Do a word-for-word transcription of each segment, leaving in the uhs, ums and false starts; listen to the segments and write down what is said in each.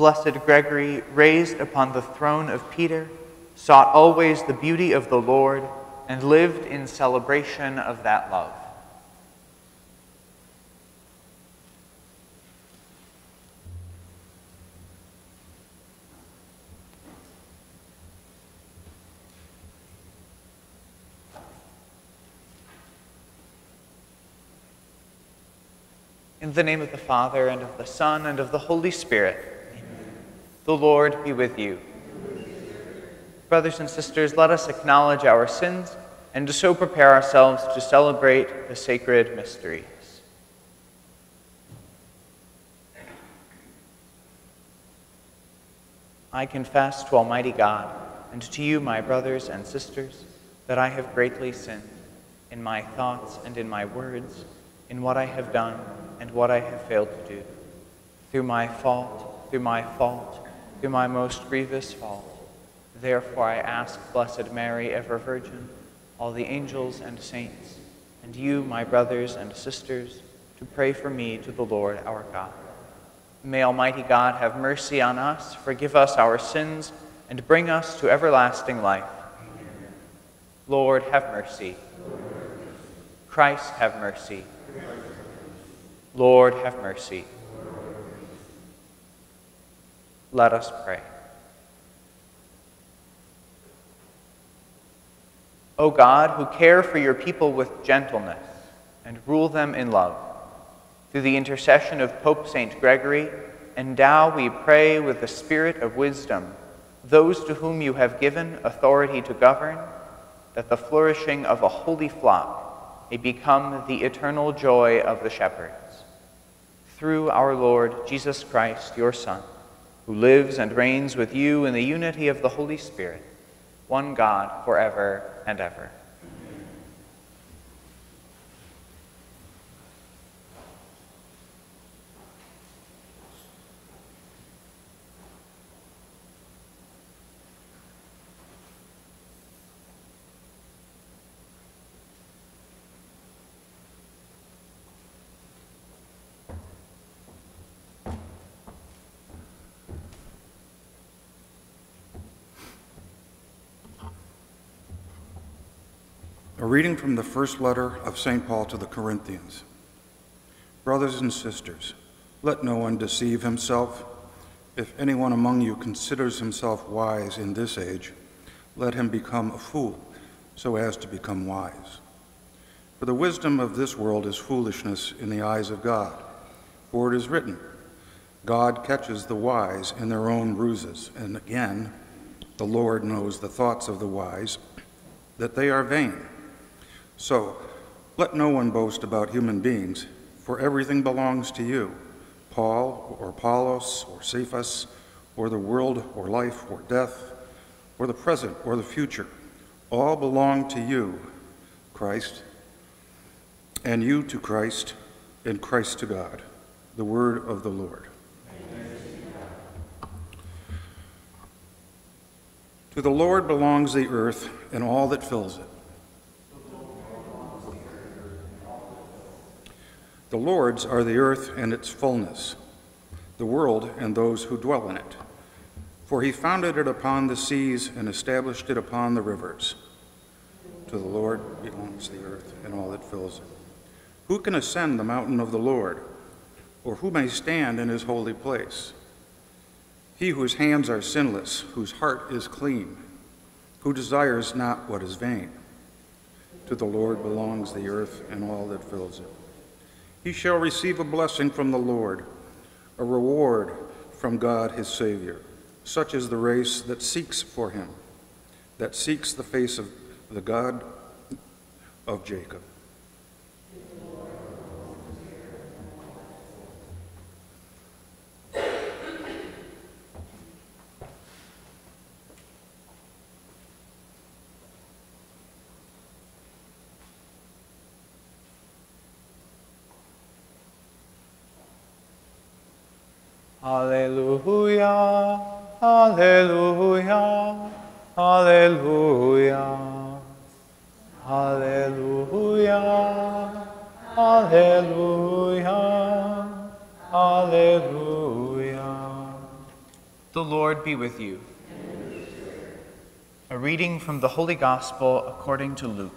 Blessed Gregory, raised upon the throne of Peter, sought always the beauty of the Lord and lived in celebration of that love. In the name of the Father, and of the Son, and of the Holy Spirit. Amen. The Lord be with you. Brothers and sisters, let us acknowledge our sins and to so prepare ourselves to celebrate the sacred mysteries. I confess to Almighty God and to you, my brothers and sisters, that I have greatly sinned in my thoughts and in my words, in what I have done and what I have failed to do. Through my fault, through my fault, through my most grievous fault. Therefore I ask Blessed Mary, ever Virgin, all the angels and saints, and you, my brothers and sisters, to pray for me to the Lord our God. May Almighty God have mercy on us, forgive us our sins, and bring us to everlasting life. Amen. Lord, have mercy. Lord, have mercy. Christ, have mercy. Lord, have mercy. Let us pray. O God, who care for your people with gentleness and rule them in love, through the intercession of Pope Saint Gregory, endow, we pray, with the spirit of wisdom those to whom you have given authority to govern, that the flourishing of a holy flock may become the eternal joy of the shepherds. Through our Lord Jesus Christ, your Son, who lives and reigns with you in the unity of the Holy Spirit, one God, forever and ever. Amen. A reading from the first letter of Saint Paul to the Corinthians. Brothers and sisters, let no one deceive himself. If anyone among you considers himself wise in this age, let him become a fool so as to become wise. For the wisdom of this world is foolishness in the eyes of God. For it is written, God catches the wise in their own ruses. And again, the Lord knows the thoughts of the wise, that they are vain. So, let no one boast about human beings, for everything belongs to you, Paul or Apollos or Cephas, or the world or life or death, or the present or the future. All belong to you, Christ, and you to Christ, and Christ to God. The word of the Lord. Amen. To the Lord belongs the earth and all that fills it. The Lord's are the earth and its fullness, the world and those who dwell in it. For he founded it upon the seas and established it upon the rivers. To the Lord belongs the earth and all that fills it. Who can ascend the mountain of the Lord, or who may stand in his holy place? He whose hands are sinless, whose heart is clean, who desires not what is vain. To the Lord belongs the earth and all that fills it. He shall receive a blessing from the Lord, a reward from God his Savior. Such is the race that seeks for him, that seeks the face of the God of Jacob. Alleluia, alleluia, alleluia, alleluia, alleluia, alleluia. The Lord be with you. And with your spirit. A reading from the Holy Gospel according to Luke.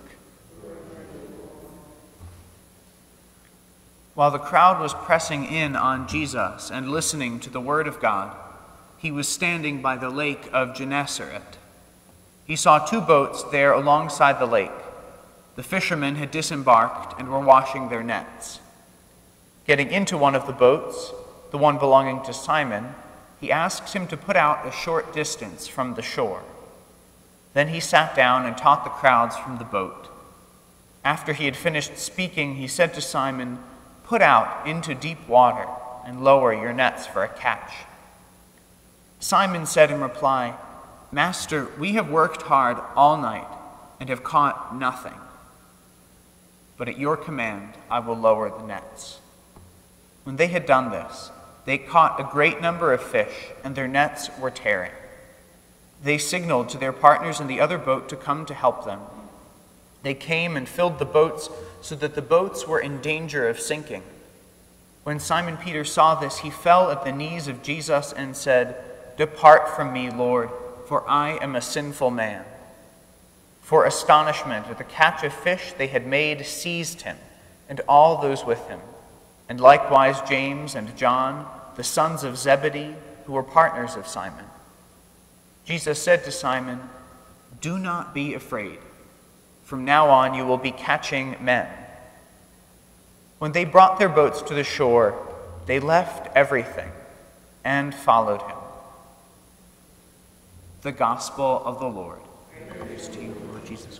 While the crowd was pressing in on Jesus and listening to the word of God, he was standing by the lake of Gennesaret. He saw two boats there alongside the lake. The fishermen had disembarked and were washing their nets. Getting into one of the boats, the one belonging to Simon, he asks him to put out a short distance from the shore. Then he sat down and taught the crowds from the boat. After he had finished speaking, he said to Simon, "Put out into deep water and lower your nets for a catch." Simon said in reply, "Master, we have worked hard all night and have caught nothing. But at your command, I will lower the nets." When they had done this, they caught a great number of fish, and their nets were tearing. They signaled to their partners in the other boat to come to help them. They came and filled the boats so that the boats were in danger of sinking. When Simon Peter saw this, he fell at the knees of Jesus and said, "Depart from me, Lord, for I am a sinful man." For astonishment at the catch of fish they had made seized him, and all those with him, and likewise James and John, the sons of Zebedee, who were partners of Simon. Jesus said to Simon, "Do not be afraid. From now on you will be catching men." When they brought their boats to the shore, they left everything and followed him. The Gospel of the Lord. Praise to you, Lord Jesus Christ.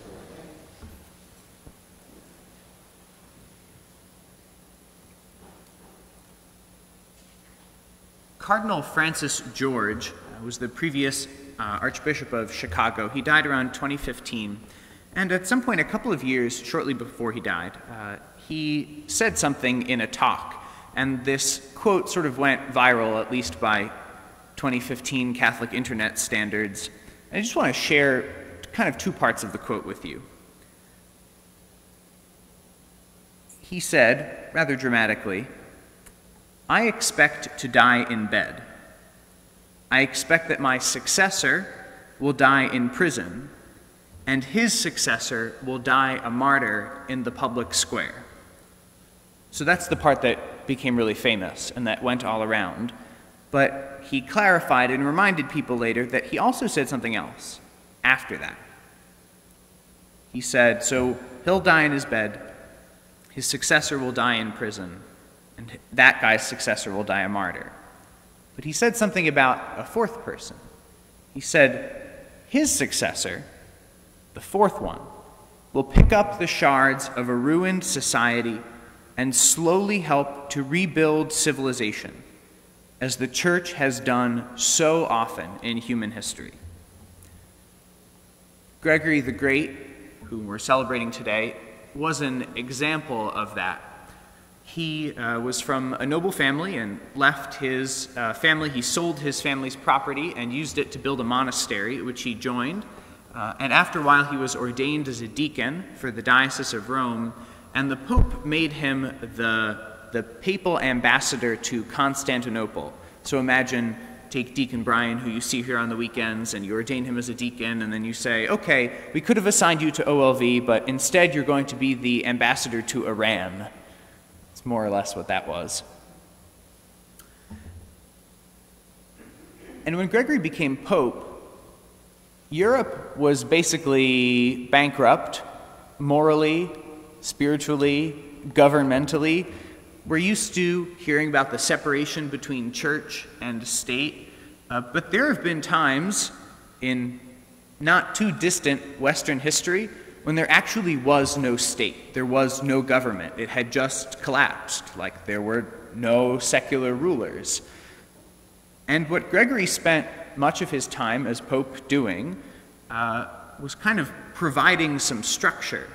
Cardinal Francis George was the previous uh, Archbishop of Chicago. He died around twenty fifteen. And at some point, a couple of years shortly before he died, uh, he said something in a talk. And this quote sort of went viral, at least by twenty fifteen Catholic internet standards. And I just want to share kind of two parts of the quote with you. He said, rather dramatically, "I expect to die in bed. I expect that my successor will die in prison, and his successor will die a martyr in the public square." So that's the part that became really famous and that went all around. But he clarified and reminded people later that he also said something else after that. He said, so he'll die in his bed, his successor will die in prison, and that guy's successor will die a martyr. But he said something about a fourth person. He said, his successor, the fourth one, will pick up the shards of a ruined society and slowly help to rebuild civilization, as the Church has done so often in human history. Gregory the Great, whom we're celebrating today, was an example of that. He uh, was from a noble family and left his uh, family. He sold his family's property and used it to build a monastery, which he joined. Uh, and after a while, he was ordained as a deacon for the Diocese of Rome. And the Pope made him the, the papal ambassador to Constantinople. So imagine, take Deacon Brian, who you see here on the weekends, and you ordain him as a deacon. And then you say, OK, we could have assigned you to O L V, but instead you're going to be the ambassador to Iran. More or less what that was. And when Gregory became Pope, Europe was basically bankrupt, morally, spiritually, governmentally. We're used to hearing about the separation between church and state, uh, but there have been times in not too distant Western history when there actually was no state, there was no government. It had just collapsed, like there were no secular rulers. And what Gregory spent much of his time as Pope doing uh, was kind of providing some structure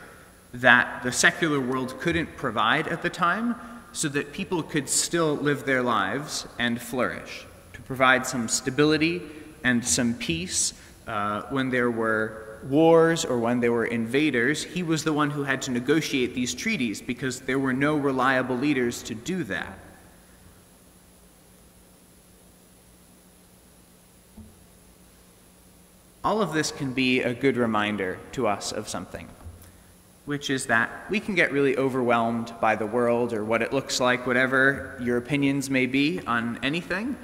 that the secular world couldn't provide at the time, so that people could still live their lives and flourish, to provide some stability and some peace uh, when there were wars or when there were invaders. He was the one who had to negotiate these treaties because there were no reliable leaders to do that. all of this can be a good reminder to us of something, which is that we can get really overwhelmed by the world or what it looks like, whatever your opinions may be on anything.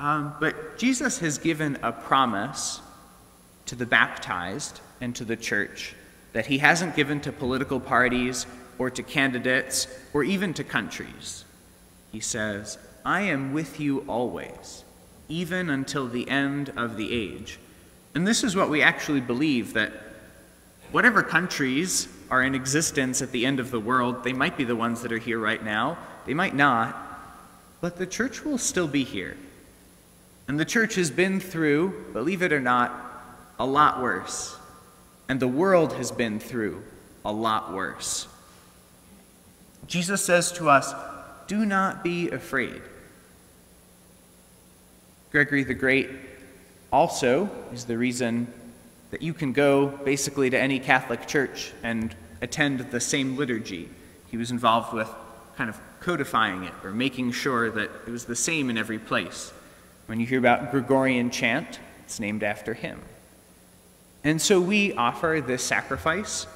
Um, but Jesus has given a promise to the baptized and to the church that he hasn't given to political parties or to candidates or even to countries. He says, "I am with you always, even until the end of the age." And this is what we actually believe, that whatever countries are in existence at the end of the world, they might be the ones that are here right now, they might not, but the church will still be here. And the church has been through, believe it or not, a lot worse. And the world has been through a lot worse. Jesus says to us, do not be afraid. Gregory the Great also is the reason that you can go basically to any Catholic church and attend the same liturgy. He was involved with kind of codifying it or making sure that it was the same in every place. When you hear about Gregorian chant, it's named after him. And so we offer this sacrifice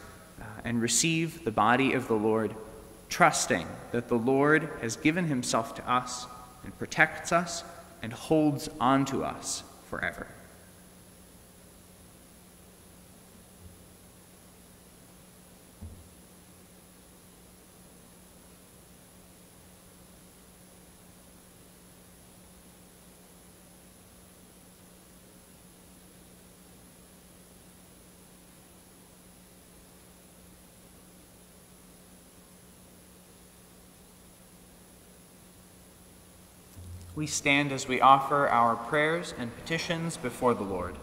and receive the body of the Lord, trusting that the Lord has given himself to us and protects us and holds on to us forever. We stand as we offer our prayers and petitions before the Lord.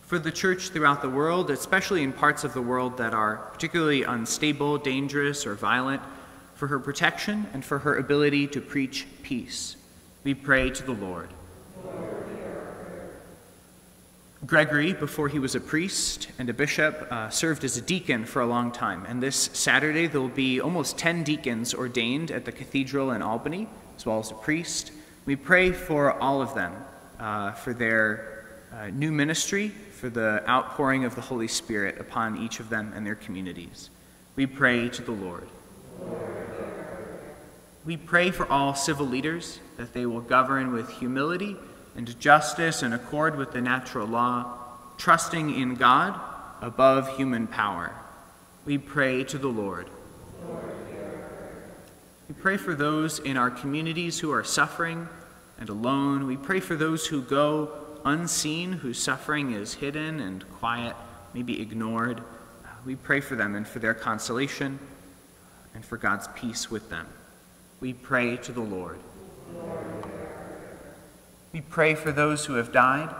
For the church throughout the world, especially in parts of the world that are particularly unstable, dangerous, or violent, for her protection and for her ability to preach peace, we pray to the Lord. Lord, hear our prayer. Gregory, before he was a priest and a bishop, uh, served as a deacon for a long time. And this Saturday, there will be almost ten deacons ordained at the cathedral in Albany, as well as a priest. We pray for all of them, uh, for their uh, new ministry, for the outpouring of the Holy Spirit upon each of them and their communities. We pray to the Lord. Lord. We pray for all civil leaders, that they will govern with humility and justice in accord with the natural law, trusting in God above human power. We pray to the Lord. Lord. We pray for those in our communities who are suffering and alone. We pray for those who go unseen, whose suffering is hidden and quiet, maybe ignored. We pray for them and for their consolation and for God's peace with them. We pray to the Lord. Lord. We pray for those who have died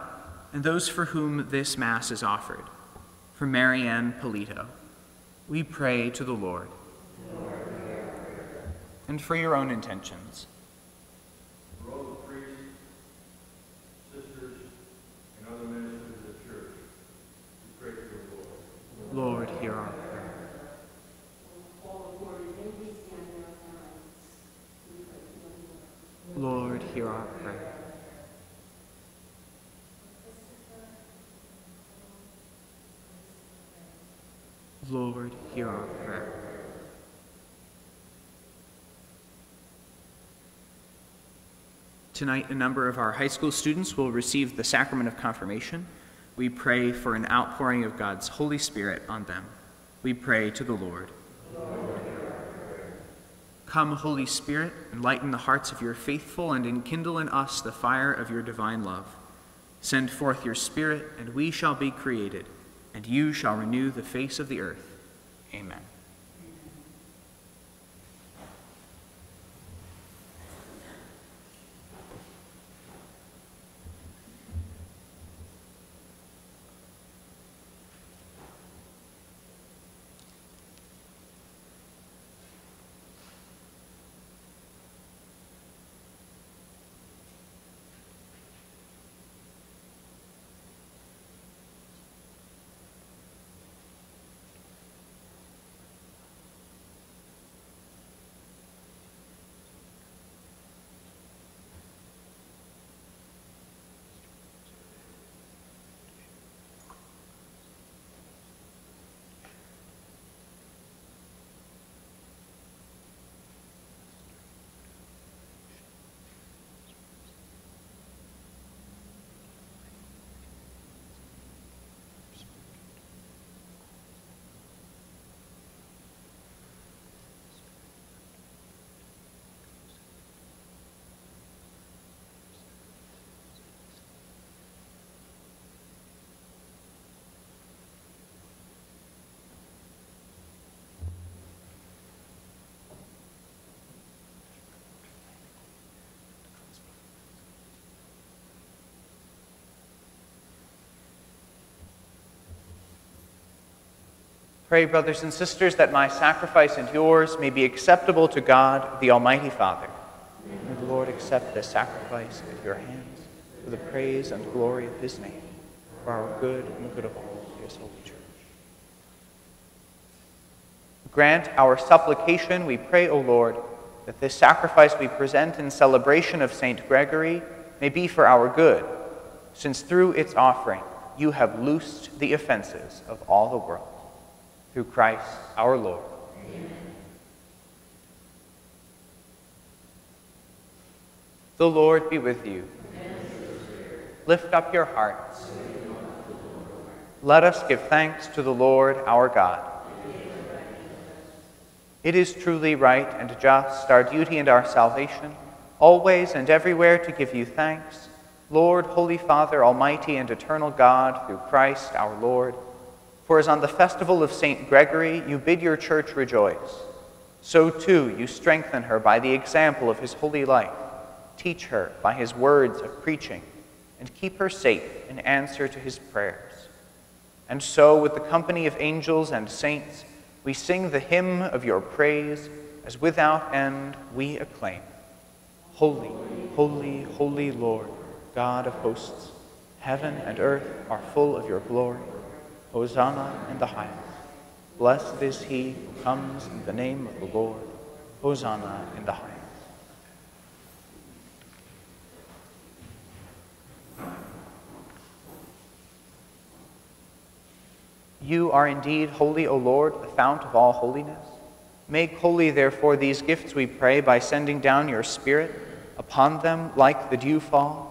and those for whom this Mass is offered. For Marianne Polito, we pray to the Lord. Lord. And for your own intentions. For all the priests, sisters, and other ministers of the church, we pray to the Lord. Lord, hear our prayer. Lord, hear our prayer. Lord, hear our prayer. Tonight, a number of our high school students will receive the sacrament of confirmation. We pray for an outpouring of God's Holy Spirit on them. We pray to the Lord. Lord, hear our prayer. Come, Holy Spirit, enlighten the hearts of your faithful and enkindle in us the fire of your divine love. Send forth your Spirit, and we shall be created, and you shall renew the face of the earth. Amen. Pray, brothers and sisters, that my sacrifice and yours may be acceptable to God, the Almighty Father. May the Lord accept this sacrifice at your hands for the praise and glory of his name, for our good and the good of all his holy church. Grant our supplication, we pray, O Lord, that this sacrifice we present in celebration of Saint Gregory may be for our good, since through its offering you have loosed the offenses of all the world. Through Christ our Lord. Amen. The Lord be with you. And with your spirit. Lift up your hearts. Let us give thanks to the Lord our God. It is truly right and just, our duty and our salvation, always and everywhere to give you thanks, Lord, Holy Father, Almighty and eternal God, through Christ our Lord. For as on the festival of Saint Gregory you bid your church rejoice, so too you strengthen her by the example of his holy life, teach her by his words of preaching, and keep her safe in answer to his prayers. And so, with the company of angels and saints, we sing the hymn of your praise, as without end we acclaim. Holy, holy, holy Lord, God of hosts, heaven and earth are full of your glory. Hosanna in the highest. Blessed is he who comes in the name of the Lord. Hosanna in the highest. You are indeed holy, O Lord, the fount of all holiness. Make holy, therefore, these gifts, we pray, by sending down your Spirit upon them like the dew fall,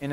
In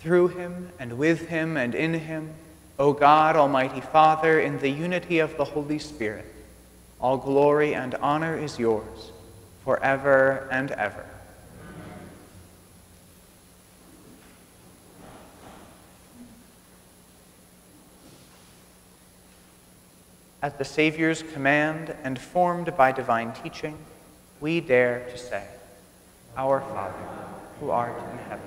Through him, and with him, and in him, O God, Almighty Father, in the unity of the Holy Spirit, all glory and honor is yours, forever and ever. At the Savior's command and formed by divine teaching, we dare to say, Our Father, who art in heaven,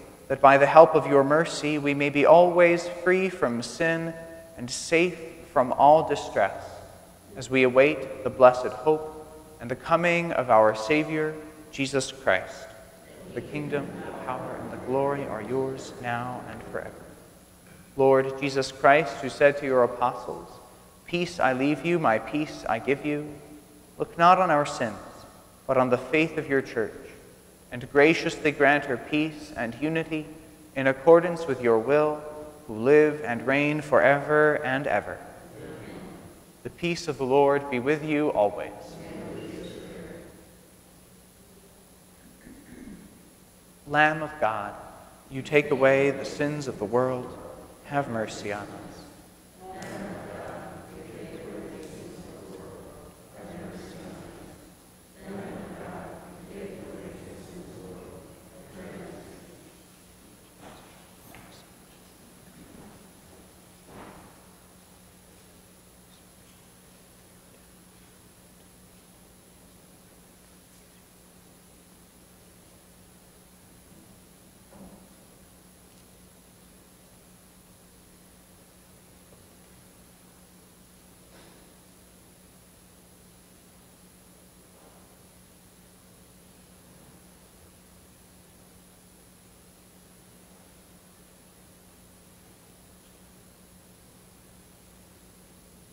that by the help of your mercy we may be always free from sin and safe from all distress, as we await the blessed hope and the coming of our Savior, Jesus Christ. The kingdom, the power, and the glory are yours now and forever. Lord Jesus Christ, who said to your apostles, Peace I leave you, my peace I give you, look not on our sins, but on the faith of your church, and graciously grant her peace and unity in accordance with your will, who live and reign forever and ever. Amen. The peace of the Lord be with you always. Lamb of God, you take away the sins of the world, have mercy on us.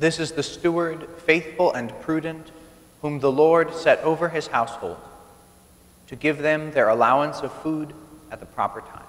This is the steward, faithful and prudent, whom the Lord set over his household, to give them their allowance of food at the proper time.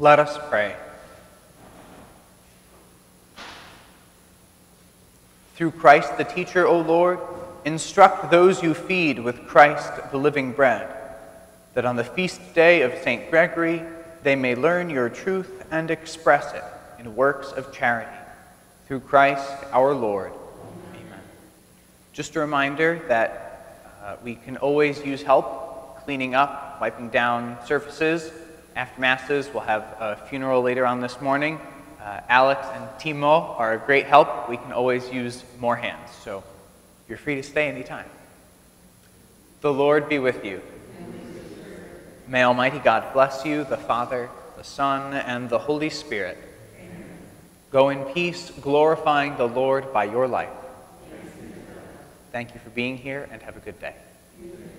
Let us pray. Through Christ the teacher, O Lord, instruct those you feed with Christ the living bread, that on the feast day of Saint Gregory they may learn your truth and express it in works of charity. Through Christ our Lord. Amen. Just a reminder that uh, we can always use help cleaning up, wiping down surfaces. After Masses, we'll have a funeral later on this morning. Uh, Alex and Timo are a great help. We can always use more hands, so you're free to stay anytime. The Lord be with you. May Almighty God bless you, the Father, the Son, and the Holy Spirit. Amen. Go in peace, glorifying the Lord by your life. Thank you for being here, and have a good day. Amen.